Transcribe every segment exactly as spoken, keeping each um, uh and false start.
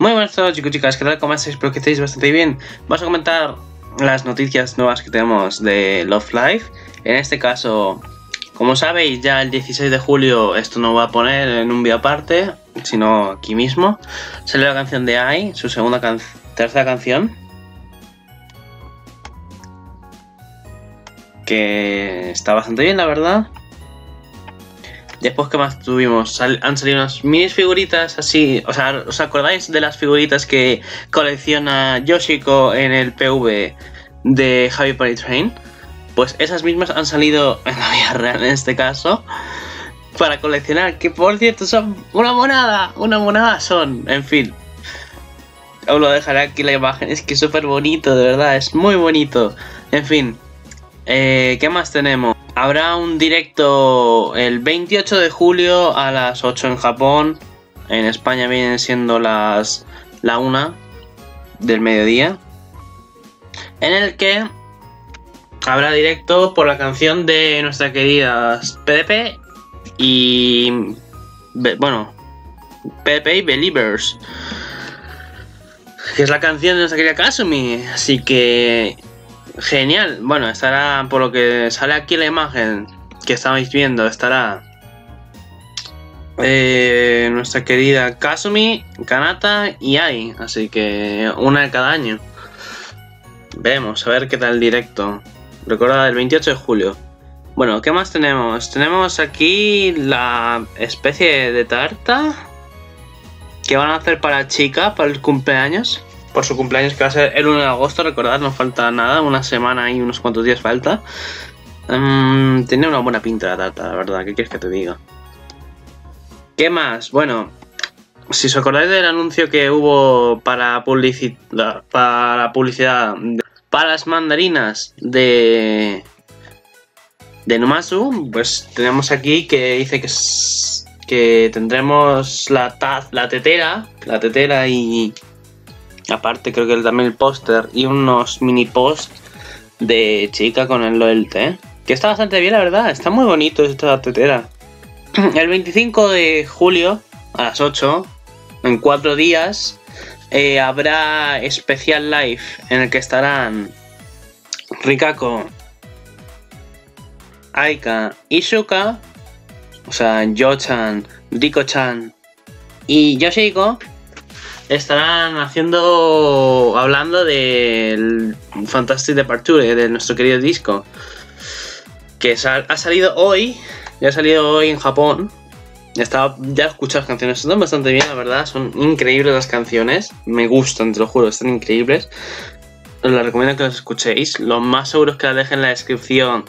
Muy buenas a todos, chicos, chicas, ¿qué tal? ¿Cómo estáis? Espero que estéis bastante bien. Vamos a comentar las noticias nuevas que tenemos de Love Life. En este caso, como sabéis, ya el dieciséis de julio, esto no va a poner en un vídeo aparte, sino aquí mismo. Salió la canción de Ai, su segunda can tercera canción, que está bastante bien, la verdad. Después, que más tuvimos? Sal han salido unas mini figuritas así. O sea, ¿os acordáis de las figuritas que colecciona Yoshiko en el P V de Happy Party Train? Pues esas mismas han salido en la vida real en este caso, para coleccionar, que por cierto son una monada, una monada son, en fin. Os lo dejaré aquí la imagen, es que es súper bonito, de verdad, es muy bonito. En fin, eh, ¿qué más tenemos? Habrá un directo el veintiocho de julio a las ocho en Japón. En España vienen siendo las la una del mediodía, en el que habrá directo por la canción de nuestra querida P D P y... bueno, P D P y Believers, que es la canción de nuestra querida Kasumi, así que... genial. Bueno, estará, por lo que sale aquí la imagen que estáis viendo, estará eh, nuestra querida Kasumi, Kanata y Ai, así que una de cada año. Veremos, a ver qué tal el directo. Recordad, el veintiocho de julio. Bueno, ¿qué más tenemos? Tenemos aquí la especie de tarta que van a hacer para Chika, para el cumpleaños. Por su cumpleaños, que va a ser el uno de agosto, recordad, no falta nada, una semana y unos cuantos días falta. Um, tiene una buena pinta la tarta, la verdad, ¿qué quieres que te diga? ¿Qué más? Bueno, si os acordáis del anuncio que hubo para publicidad, para publicidad, para las mandarinas de, de Numazu, pues tenemos aquí que dice que, que tendremos la, taz, la tetera, la tetera y... aparte creo que también el póster y unos mini posts de Chika con el L O L T, ¿eh? Que está bastante bien, la verdad, está muy bonito esta tetera. El veinticinco de julio a las ocho, en cuatro días, eh, habrá especial live en el que estarán Rikako, Aika, Isuka, o sea, Yo-chan, Riko-chan y Yoshiko. Estarán haciendo, hablando del Fantastic Departure, de nuestro querido disco, que sal, ha salido hoy, ya ha salido hoy en Japón. Ya, estaba, ya he escuchado las canciones, están bastante bien, la verdad, son increíbles las canciones, me gustan, te lo juro, están increíbles. Os las recomiendo que las escuchéis, lo más seguro es que las dejen en la descripción,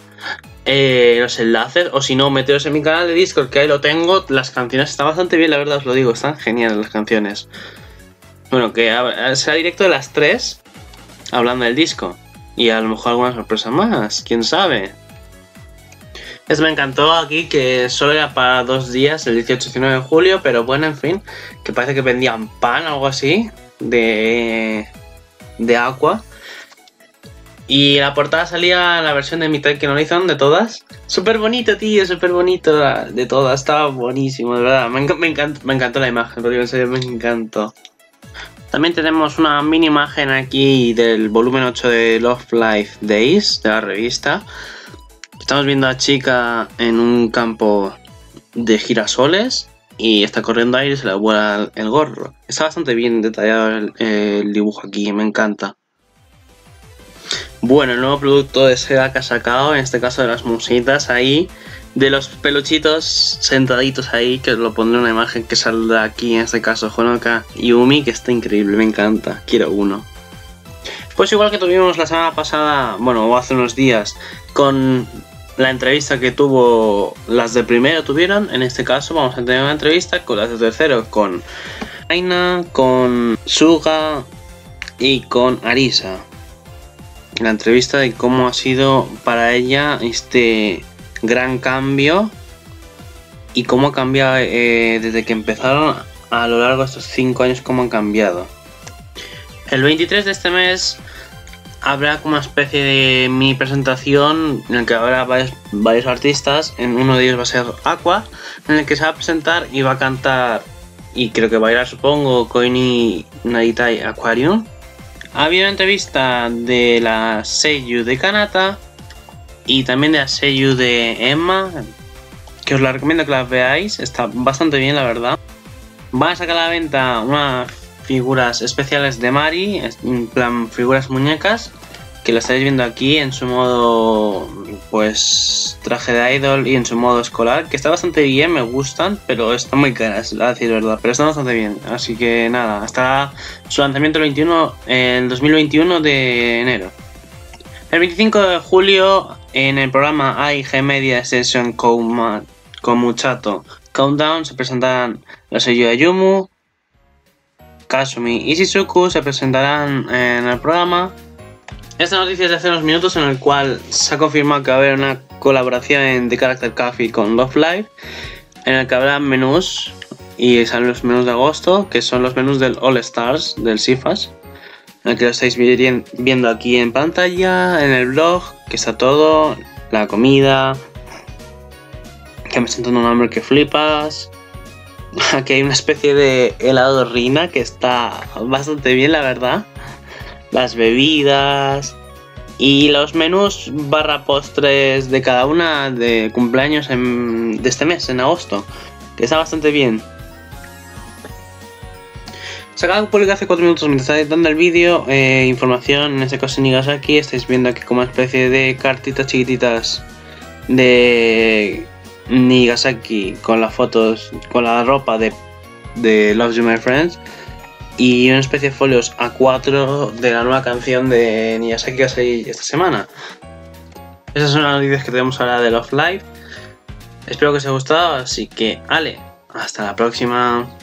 eh, los enlaces, o si no, meteros en mi canal de Discord, que ahí lo tengo, las canciones están bastante bien, la verdad, os lo digo, están geniales las canciones. Bueno, que será directo de las tres, hablando del disco. Y a lo mejor alguna sorpresa más, quién sabe. Eso me encantó aquí, que solo era para dos días, el dieciocho y diecinueve de julio, pero bueno, en fin. Que parece que vendían pan o algo así, de, de agua. Y en la portada salía la versión de Mi Techno, ¿no? Hicieron de todas. Súper bonito, tío, súper bonito de todas. Estaba buenísimo, de verdad. Me, enc me, encantó, me encantó la imagen, porque en serio me encantó. También tenemos una mini imagen aquí del volumen ocho de Love Life Days, de la revista. Estamos viendo a Chika en un campo de girasoles y está corriendo aire y se le vuela el gorro. Está bastante bien detallado el, el dibujo aquí, me encanta. Bueno, el nuevo producto de seda que ha sacado, en este caso de las musitas ahí, de los peluchitos sentaditos ahí, que os lo pondré en una imagen que saldrá aquí, en este caso Honoka y Umi, que está increíble, me encanta, quiero uno. Pues igual que tuvimos la semana pasada, bueno, o hace unos días, con la entrevista que tuvo, las de primero tuvieron, en este caso vamos a tener una entrevista con las de tercero, con Aina, con Suga y con Arisa. La entrevista de cómo ha sido para ella este... gran cambio y cómo ha cambiado eh, desde que empezaron a lo largo de estos cinco años, cómo han cambiado. El veintitrés de este mes habrá como una especie de mini presentación en la que habrá varios, varios artistas, en uno de ellos va a ser Aqua, en el que se va a presentar y va a cantar y creo que bailar, supongo, Koini Naritai Aquarium. Había una entrevista de la seiyuu de Kanata y también de la seiyuu de Emma, que os la recomiendo que las veáis, está bastante bien la verdad. Van a sacar a la venta unas figuras especiales de Mari, en plan figuras muñecas, que lo estáis viendo aquí en su modo pues traje de idol y en su modo escolar, que está bastante bien, me gustan, pero están muy caras, a decir verdad, pero están bastante bien. Así que nada, hasta su lanzamiento el veintiuno, el dos mil veintiuno de enero. El veinticinco de julio, en el programa A I G Media Session Komuchato Countdown, se presentarán los seiyuu de Ayumu, Kasumi y Shizuku se presentarán en el programa. Esta noticia es de hace unos minutos, en el cual se ha confirmado que va a haber una colaboración de Character Cafe con Love Life, en el que habrá menús y salen los menús de agosto, que son los menús del All Stars del SIFAS, en el que lo estáis viendo aquí en pantalla, en el blog, que está todo, la comida, que me siento un hambre que flipas. Aquí hay una especie de helado Rina que está bastante bien la verdad. Las bebidas y los menús barra postres de cada una de cumpleaños en, de este mes, en agosto, que está bastante bien. Se acaba de publicar hace cuatro minutos mientras estaba editando el vídeo, eh, información, en este caso en Nigasaki, estáis viendo aquí como una especie de cartitas chiquititas de Nigasaki con las fotos, con la ropa de, de Love You My Friends, y una especie de folios A cuatro de la nueva canción de Nigasaki que va a salir esta semana. Esas son las noticias que tenemos ahora de Love Live. Espero que os haya gustado, así que ale, hasta la próxima.